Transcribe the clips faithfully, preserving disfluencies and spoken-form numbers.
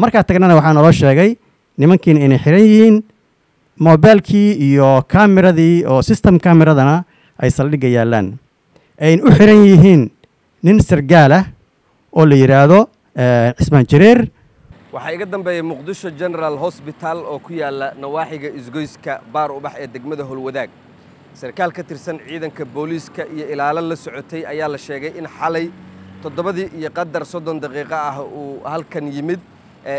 markaad tagnana waxaan loo sheegay nimankiin inay xiran yihiin moobilkii iyo kaameradii oo system kaameradana ay saldhig yaalaan ay u xiran yihiin nin sargaal ah oo la yiraahdo Ismaan Jareer waxa iga dambeeyay Muqdisho General Hospital oo ku yaala nawaaxiga isgoyska baar ubax ee degmada Holwadaag sarkaal ka tirsan ciidanka booliska iyo ilaalo la socotay ayaa la sheegay in xalay todobadii iyo qadar soddon daqiiqo ah uu halkan yimid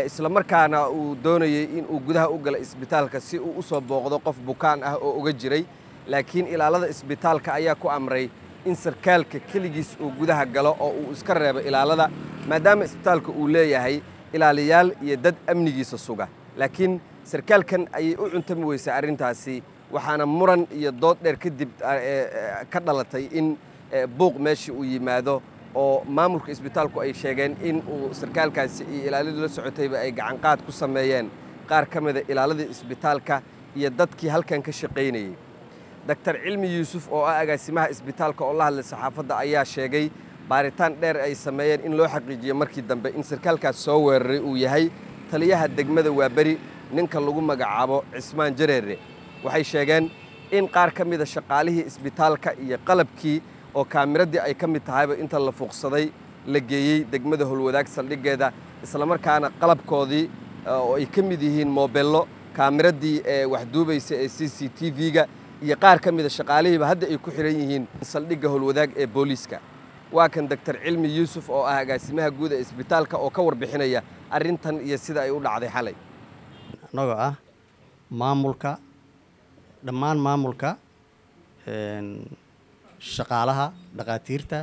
isla markaana uu doonayay in uu gudaha u galo isbitaalka si uu u soo booqdo qof bukaan ah oo uga jiray laakiin ilaalada isbitaalka ayaa ku amray in sarkaalka kaligiis uu gudaha galo oo uu iska reebo ilaalada maadaama isbitaalka uu leeyahay ilaaliyaal iyo dad amnigiisa suga laakiin sarkaalkan ayay u cuntami weysay arrintaasi waxaana muran iyo dood dheer kadib ka dhalatay in buuq meeshii uu yimaado oo maamulka isbitaalku ay sheegeen in uu sarkaalkaasi iyo ilaalada la socotayba ay gacan qaad ku sameeyeen qaar ka mid ah ilaalada isbitaalka iyo dadkii halkan ka shaqaynayay دكتور علمي يوسف أو أجا سماه إسبيتال كالله للصحافة أيها شقي بارتان دير أي سماير إن لو حقيقي مركي دنب إن سركال كصور وياهي تليها الدجمة وبري ننكر لجوم مجعبه عثمان جرير وحي شقان إن قار كم إذا شقاله إسبيتال كي قلب كي أو كاميرة أي كم تعب إن تلا فوق صدي لجيي دجمة هالوداك صلي جدا إسلامر كان قلب كاضي أو يكمل ذهين موبيله كاميرة دي وحدوبة سي سي تي فيجا iyo qaar ka mid ah shaqaalaha hadda ay ku xiran yihiin saldhigga Holwadaag ee booliska waa kan Dr Cilmi Yuusuf oo ah agaasimaha guud ee isbitaalka oo ka warbixinaya arrintan iyo sida ay u dhacday xalay anaga ah maamulka dhammaan maamulka een shaqaalaha dhaqaatiirta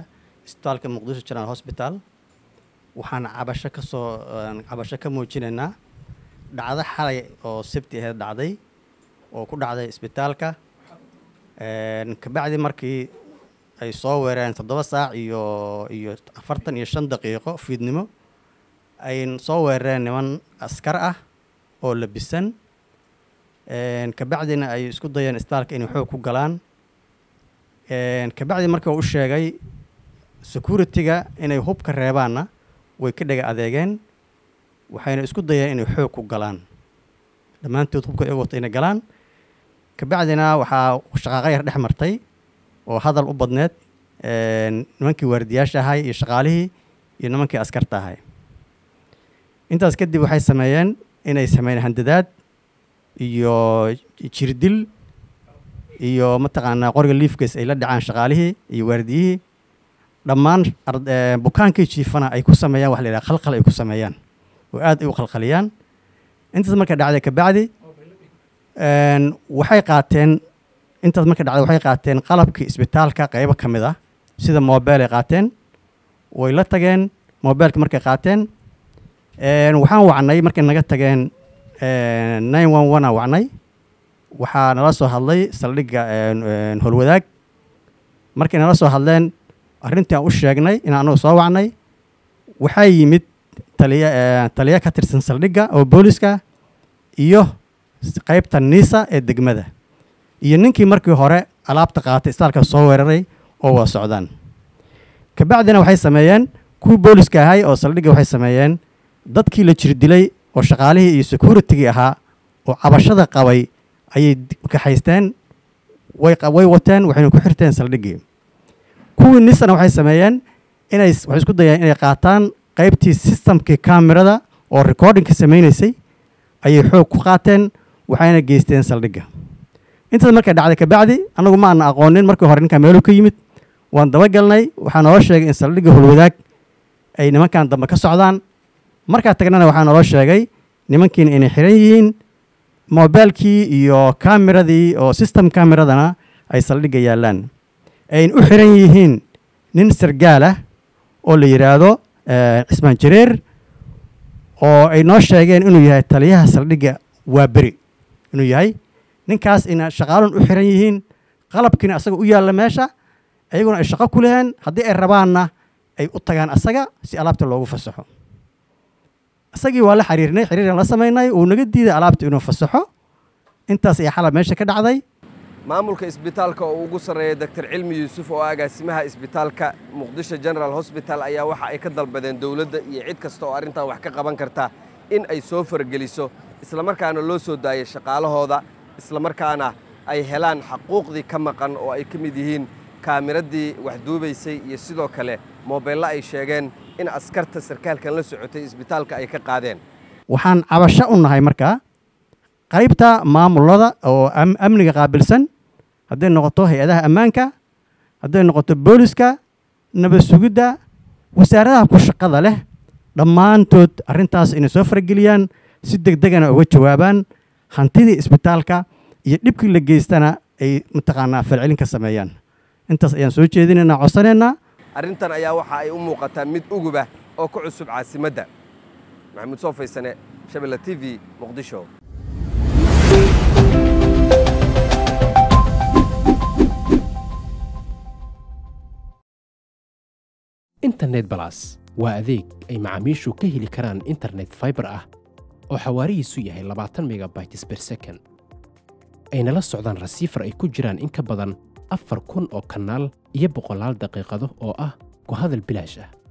isbitaalka Muqdisho General Hospital waxaan cabasho ka soo cabasho ka muujinaynaa dhacdo xalay oo sabti ah dhacday oo ku dhacday isbitaalka een ka bacdi markii ay soo weerareen toddoba saac iyo iyo afartan iyo shan daqiiqo fiidnimo ay soo weerareen niman askar ah oo labisan een ka bacdina ay isku dayeen isbitaalka in wax ku galaan een ka bacdi markii uu sheegay security-ga inay hubka reebaana way ka dhaga adeegeen waxayna isku dayeen in wax ku galaan dhammaantood hubka ay wata in galaan كبعدنا وحا شقاقير دح مرتي او هادل او بدنيد ان نمانكي واردياشاهاي iyo shaqaalihi iyo nimankii askartaahay intaas kadib waxay sameeyeen inay sameeyeen handadaad iyo jirdil iyo ma taqaana qorga liifkiis ay la dhacaan shaqaalihi iyo waardiyihi dhammaan bukaankii jiifana ay ku sameeyaan wax la yiraahdo qalqal ay ku sameeyaan oo aad ay u qalqaliyaan intaas marka dhacday kabacdi een waxay qaateen intaas markii dhacday waxay qaateen qalabkii isbitaalka qayb ka mid ah sida mobile ay qaateen way la tageen mobile-ka markay qaateen een waxaan wacnay markay naga tageen een nine one one aan wacnay waxaan la soo hadlay saldhigga een Holwadaag markay la soo hadleen arrintii aan u sheegnay in aanu soo wacnay waxay yimid taliya taliya ka tirsan saldhigga oo booliska iyo qaybta niisa ee degmada iyo ninkii markii hore alaabta qaatay isbitaalka soo weeraray oo waa socdaan ka bacdina waxay sameeyeen ku booliska ahay oo saldhiga waxay sameeyeen dadkii la jir dilay oo shaqaalihii iyo security-ga ahaa oo cabashada qabay ayay ka haysteen way way wataan waxayna ku xirteen saldhigii kuwii niisana waxay sameeyeen inay wax isku dayeen inay qaataan qaybtii system-kii kamerada oo recording-ka sameeynaysay ayay xoog ku qaateen waxayna geysteen saldhigga inta markay dhacday ka bacdi anagu ma aan aqoonin markii hore ninka meelo ka yimid waan daba galnay waxaan oo sheegay in saldhigga Holwadaag ay nimankan damba ka socdaan marka tagnana waxaan oo sheegay nimankiin inay xiran yihiin moobilkii iyo kaameradii oo system kaameradana ay saldhigga yaalaan ay u xiran yihiin nin sargaal ah oo la yiraahdo Ismaan Jareer oo ay noo sheegeen inuu yahay taliyaha saldhigga waabari inuu yahay ninkaas ina shaqaalun u xiran yihiin qalabkiina asaga u yaala meesha ayaguna ay shaqo ku leeyeen hadii ay rabaanna ay u tagaan asaga si alaabta loogu fasaxo asagii waa la xiriirnay xiriir la sameeynay oo naga diiday alaabta inuu fasaxo intaas ay xal meesha ka dhacday maamulka isbitaalka oo ugu sareeya Dr Cilmi Yuusuf oo agaasimaha isbitaalka Muqdisho General Hospital ayaa waxa ay ka dalbadeen dawladda iyo cid kasta oo arrinta wax ka qaban karta in ay soo fargeliso isla markaana loo soo daayo shaqaalahooda isla markaana ay helaan xuquuqdi ka maqan oo ay kamid yihiin kaameradii wax duubaysay iyo sidoo kale moobeel ay sheegeen in askarta sarkaalkan la socotay isbitaalka ay ka qaadeen waxaan cabasho u nahay marka qaybta maamulada oo amniga qaabilsan haday noqoto hay'adaha ammaanka haday noqoto booliska nabad sugidda wasaaradaha ku shaqada leh dhammaantood arintaas inay soo fargeliyaan si degdegana uga jawaabaan hantida isbitaalka iyo dibki la geystana ay mutaqaana falcelin ka sameeyaan intaas ayaan soo jeedinayna codsanayna arintan ayaa waxa ay u muuqataa mid uguba oo ku cusub caasimadda maxamed soo faysane Shabeelle T V Muqdisho. إنترنت بلاس وأذيك أي معاميشو كهلي كران إنترنت فايبر أه أو حواري سوية هي لبعتن ميجا بايتس بير سكن أين لا السعودان رسيفر أي كجران إنك بدن أفر كون أو كنال يبقى لال دقيقة أو أه كهذا البلاجة.